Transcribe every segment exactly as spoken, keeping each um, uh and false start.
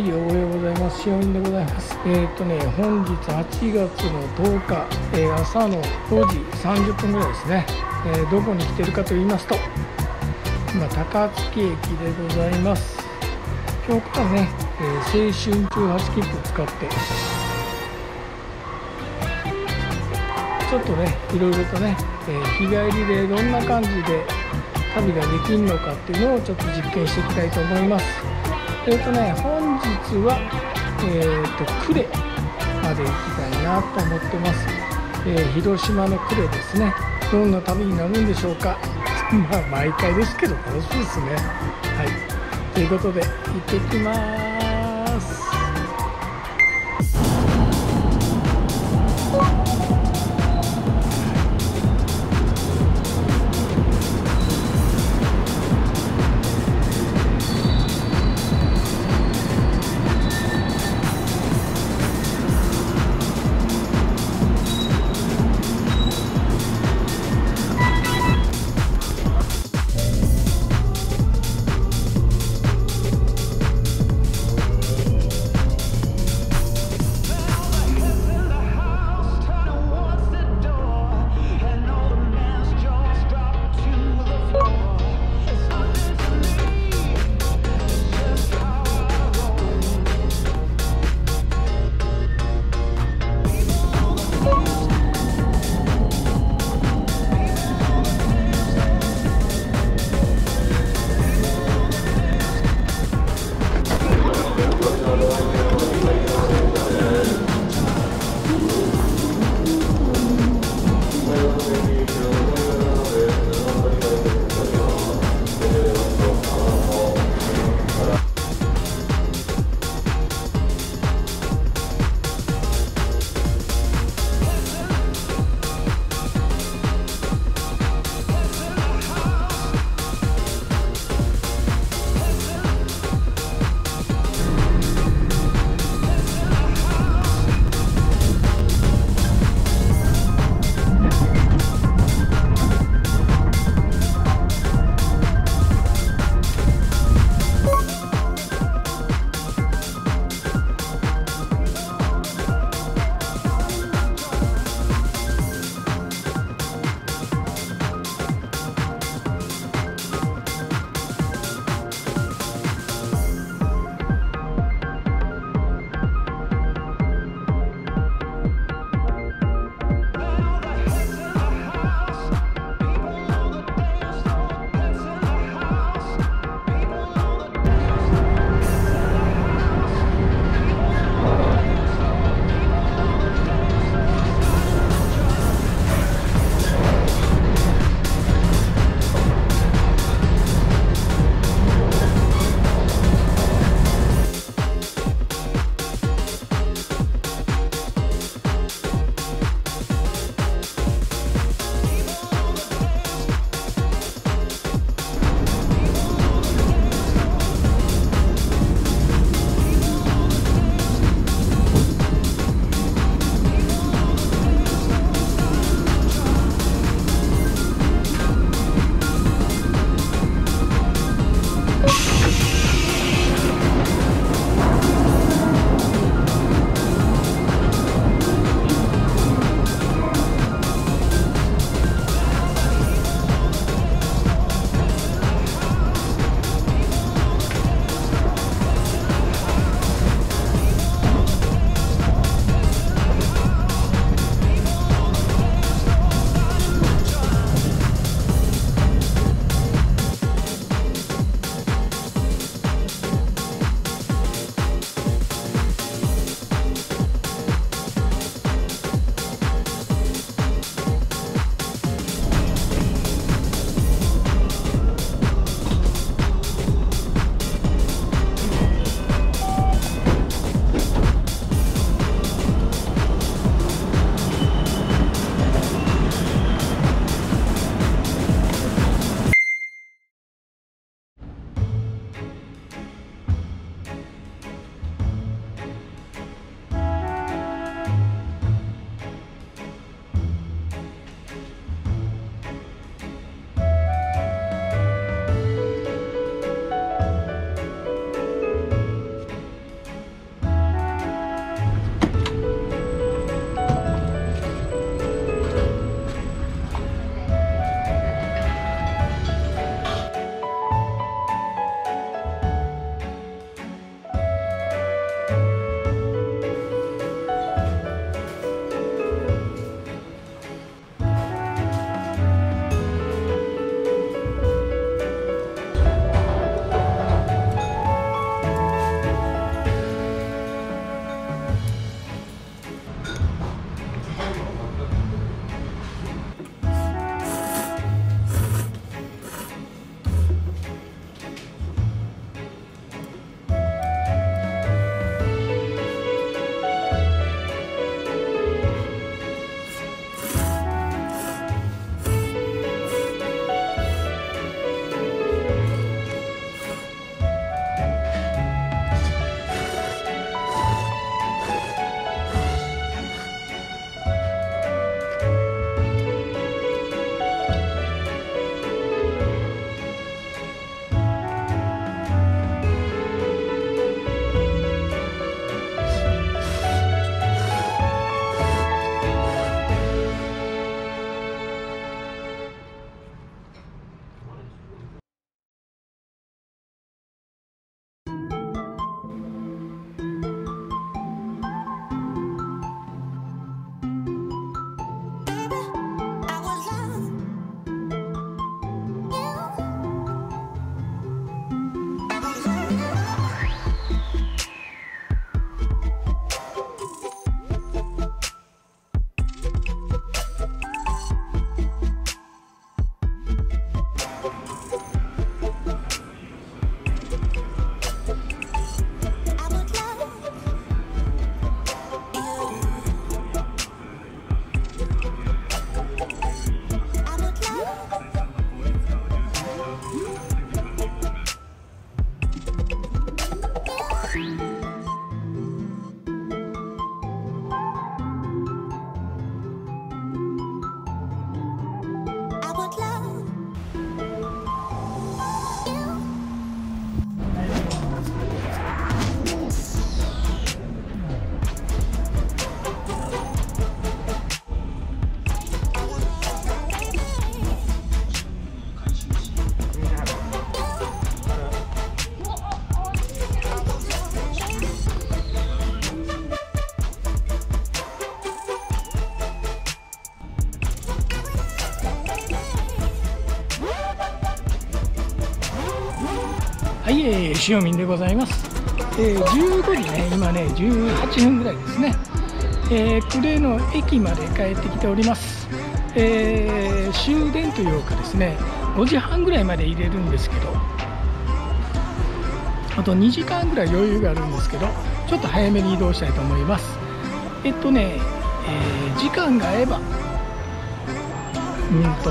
はい、おはようございます。しおりんでございます。えー、っとね、本日はちがつのとおか、えー、朝のごじさんじゅっぷんぐらいですね、えー。どこに来てるかと言いますと、今高槻駅でございます。今日からね、えー、青春じゅうはち切符使って、ちょっとね、いろいろとね、えー、日帰りでどんな感じで旅ができるのかっていうのをちょっと実験していきたいと思います。えーとね、本日は、えー、と呉まで行きたいなと思ってます、えー、広島の呉ですね。どんな旅になるんでしょうかまあ毎回ですけど楽しいですね。はい、ということで行ってきまーす。はい、えー、塩見でございます、えー、じゅうごじね、今ねじゅうはっぷんぐらいですね、えー、呉の駅まで帰ってきております、えー、終電というかですねごじはんぐらいまで入れるんですけど、あとにじかんぐらい余裕があるんですけど、ちょっと早めに移動したいと思います。えっとね、えー、時間が合えばうんと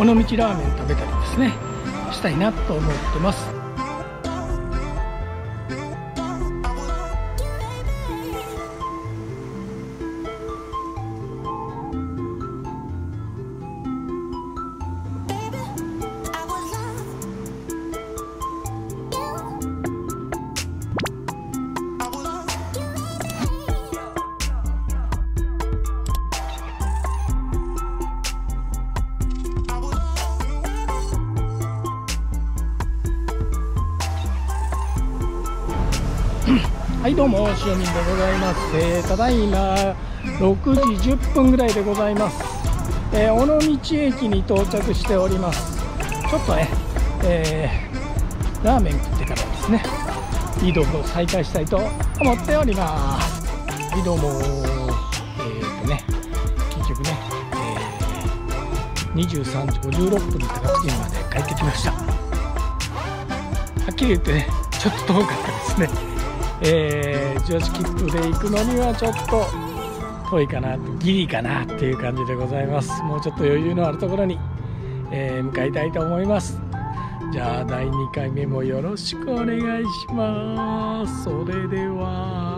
尾道ラーメン食べたりですねしたいなと思ってます。はいどうも、塩見でございます、えー、ただいまろくじじゅっぷんぐらいでございます、えー、尾道駅に到着しております。ちょっとね、えー、ラーメン食ってからですね移動を再開したいと思っております。はいどうも、えーとね、結局ね、えー、にじゅうさんじごじゅうろっぷんに高槻まで帰ってきました。はっきり言ってねちょっと遠かったですね。えー、女子切符で行くのにはちょっと遠いかな、ギリかなっていう感じでございます。もうちょっと余裕のあるところに、えー、向かいたいと思います。じゃあだいにかいめもよろしくお願いします。それでは。